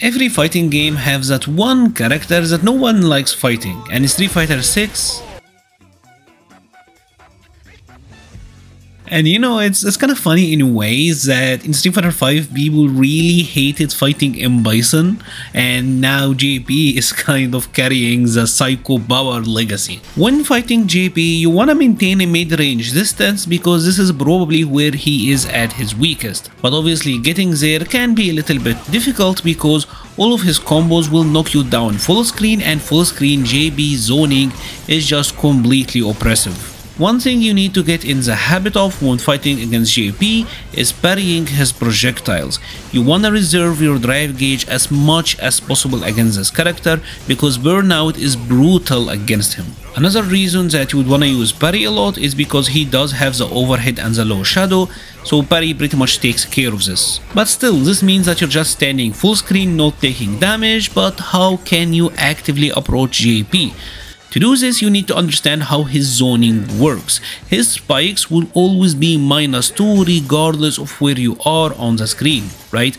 Every fighting game has that one character that no one likes fighting, and in Street Fighter 6... And you know, it's kind of funny in ways that in Street Fighter V people really hated fighting M. Bison, and now JP is kind of carrying the Psycho Power legacy. When fighting JP, you wanna maintain a mid-range distance because this is probably where he is at his weakest, but obviously getting there can be a little bit difficult because all of his combos will knock you down full screen, and full screen JP zoning is just completely oppressive. One thing you need to get in the habit of when fighting against JP is parrying his projectiles. You wanna reserve your drive gauge as much as possible against this character because burnout is brutal against him. Another reason that you would wanna use parry a lot is because he does have the overhead and the low shadow, so parry pretty much takes care of this. But still, this means that you're just standing full screen, not taking damage, but how can you actively approach JP? To do this, you need to understand how his zoning works. His spikes will always be -2 regardless of where you are on the screen, right?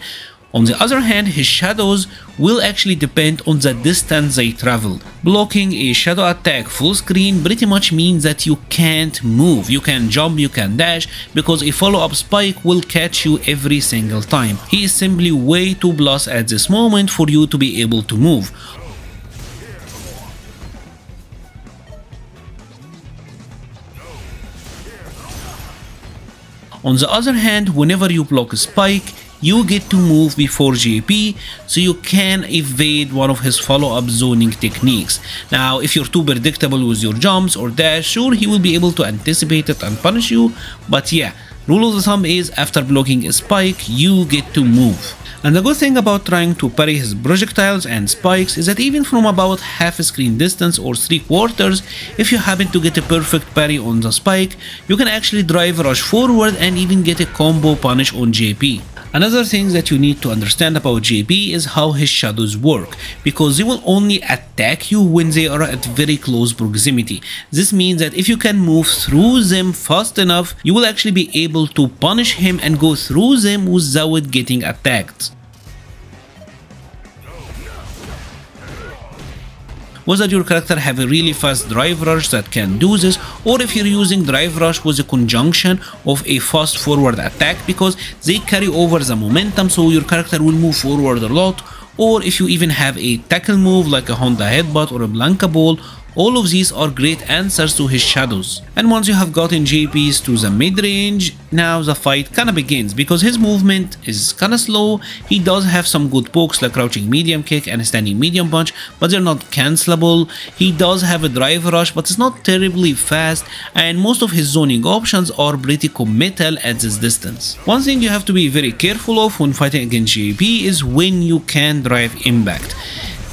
On the other hand, his shadows will actually depend on the distance they travel. Blocking a shadow attack full screen pretty much means that you can't move. You can jump, you can dash, because a follow-up spike will catch you every single time. He is simply way too blast at this moment for you to be able to move. On the other hand, whenever you block a spike, you get to move before JP, so you can evade one of his follow-up zoning techniques. Now, if you're too predictable with your jumps or dash, sure, he will be able to anticipate it and punish you, but yeah, rule of thumb is after blocking a spike, you get to move. And the good thing about trying to parry his projectiles and spikes is that even from about half a screen distance or 3/4, if you happen to get a perfect parry on the spike, you can actually drive rush forward and even get a combo punish on JP. Another thing that you need to understand about JP is how his shadows work, because they will only attack you when they are at very close proximity. This means that if you can move through them fast enough, you will actually be able to punish him and go through them without getting attacked. Was that your character have a really fast drive rush that can do this, or if you're using drive rush with a conjunction of a fast forward attack, because they carry over the momentum, so your character will move forward a lot, or if you even have a tackle move like a Honda headbutt or a Blanca ball. All of these are great answers to his shadows. And once you have gotten JP's to the mid-range, now the fight kinda begins, because his movement is kinda slow. He does have some good pokes like crouching medium kick and standing medium punch, but they're not cancelable. He does have a drive rush, but it's not terribly fast, and most of his zoning options are pretty committal at this distance. One thing you have to be very careful of when fighting against JP is when you can drive impact.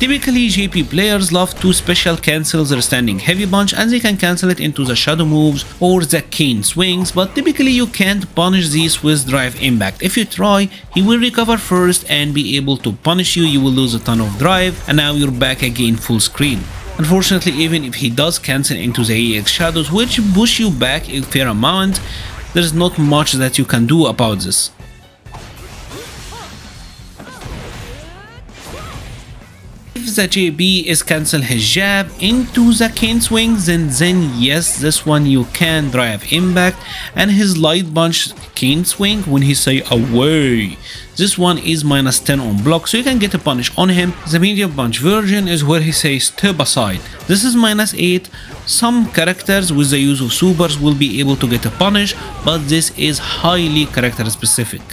Typically, JP players love to special cancel their standing heavy punch, and they can cancel it into the shadow moves or the cane swings, but typically you can't punish these with drive impact. If you try, he will recover first and be able to punish you. You will lose a ton of drive, and now you're back again full screen. Unfortunately, even if he does cancel into the AX shadows, which push you back a fair amount, there's not much that you can do about this. If the JP is cancel his jab into the cane swings, then yes, this one you can drive impact, and his light punch cane swing when he say away. This one is -10 on block, so you can get a punish on him. The medium punch version is where he says step aside. This is -8. Some characters with the use of supers will be able to get a punish, but this is highly character specific.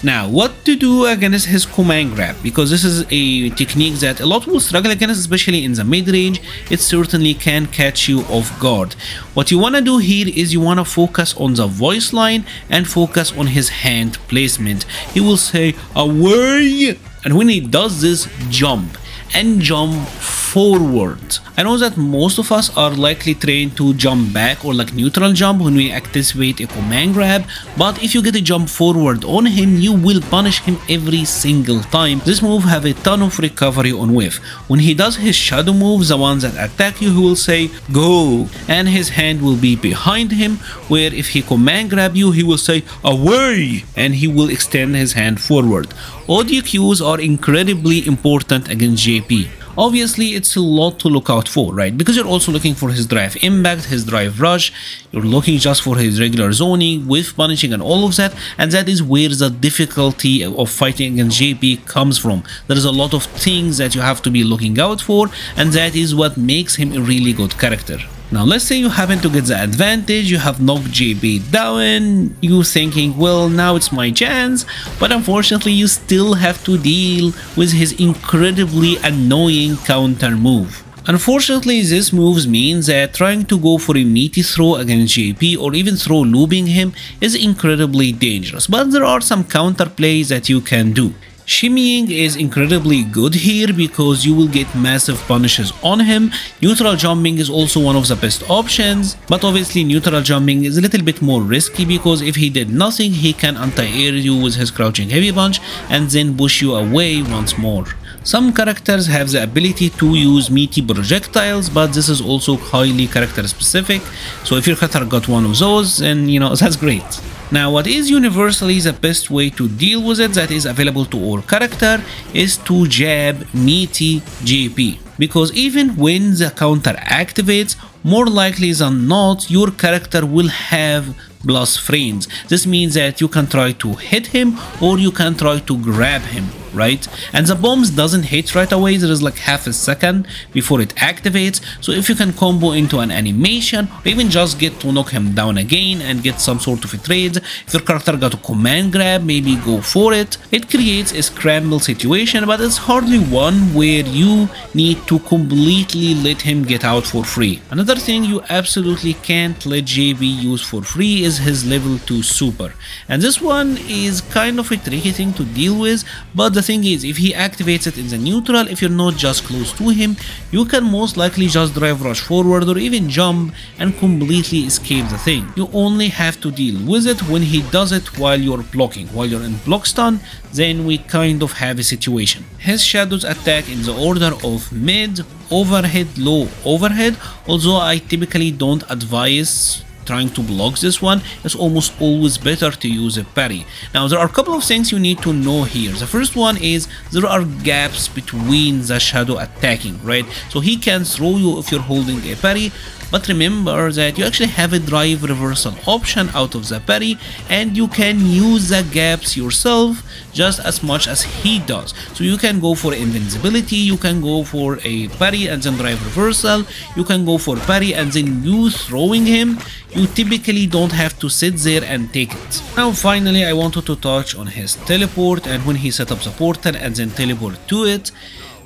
Now, what to do against his command grab, because this is a technique that a lot will struggle against, especially in the mid-range. It certainly can catch you off guard. What you want to do here is you want to focus on the voice line and focus on his hand placement. He will say, away! And when he does this, jump. And jump forward. I know that most of us are likely trained to jump back or like neutral jump when we activate a command grab, but if you get a jump forward on him, you will punish him every single time. This move have a ton of recovery on whiff. When he does his shadow moves, the ones that attack you, he will say go, and his hand will be behind him, where if he command grab you, he will say away, and he will extend his hand forward. Audio cues are incredibly important against JP. Obviously, it's a lot to look out for, right? Because you're also looking for his drive impact, his drive rush, you're looking just for his regular zoning, whiff punishing and all of that, and that is where the difficulty of fighting against JP comes from. There is a lot of things that you have to be looking out for, and that is what makes him a really good character. Now, let's say you happen to get the advantage, you have knocked JP down, you thinking, well, now it's my chance, but unfortunately, you still have to deal with his incredibly annoying counter move. Unfortunately, this move means that trying to go for a meaty throw against JP or even throw looping him is incredibly dangerous, but there are some counter plays that you can do. Shimmying is incredibly good here because you will get massive punishes on him. Neutral jumping is also one of the best options, but obviously neutral jumping is a little bit more risky because if he did nothing, he can anti-air you with his crouching heavy punch and then push you away once more. Some characters have the ability to use meaty projectiles, but this is also highly character specific, so if your character got one of those, then you know, that's great. Now, what is universally the best way to deal with it that is available to all character is to jab meaty JP, because even when the counter activates, more likely than not, your character will have plus frames. This means that you can try to hit him or you can try to grab him, right? And the bombs doesn't hit right away, there is like half a second before it activates, so if you can combo into an animation or even just get to knock him down again and get some sort of a trade, if your character got a command grab, maybe go for it. It creates a scramble situation, but it's hardly one where you need to completely let him get out for free. Another thing you absolutely can't let JP use for free is his level 2 super, and this one is kind of a tricky thing to deal with, but the thing is, if he activates it in the neutral, if you're not just close to him, you can most likely just drive rush forward or even jump and completely escape the thing. You only have to deal with it when he does it while you're blocking. While you're in block stun, then we kind of have a situation. His shadows attack in the order of mid, overhead, low, overhead, although I typically don't advise trying to block this one. It's almost always better to use a parry. Now, there are a couple of things you need to know here. The first one is there are gaps between the shadow attacking, right? So he can throw you if you're holding a parry, but remember that you actually have a drive reversal option out of the parry, and you can use the gaps yourself just as much as he does. So you can go for invincibility, you can go for a parry and then drive reversal, you can go for parry and then you throwing him. You typically don't have to sit there and take it. Now finally, I wanted to touch on his teleport and when he set up the portal and then teleport to it.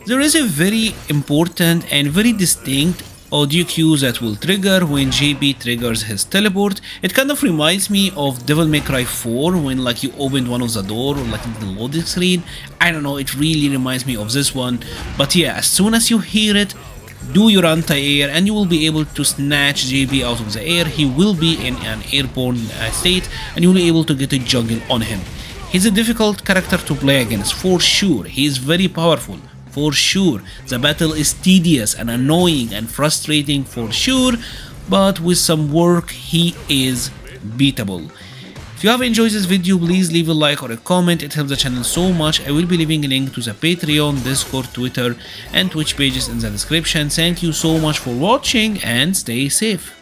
There is a very important and very distinct audio cue that will trigger when JP triggers his teleport. It kind of reminds me of Devil May Cry 4 when like you opened one of the door or like the loading screen. I don't know, it really reminds me of this one. But yeah, as soon as you hear it, do your anti-air and you will be able to snatch JP out of the air. He will be in an airborne state and you will be able to get a juggle on him. He's a difficult character to play against, for sure. He is very powerful, for sure. The battle is tedious and annoying and frustrating, for sure, but with some work, he is beatable. If you have enjoyed this video, please leave a like or a comment, it helps the channel so much. I will be leaving a link to the Patreon, Discord, Twitter and Twitch pages in the description. Thank you so much for watching and stay safe.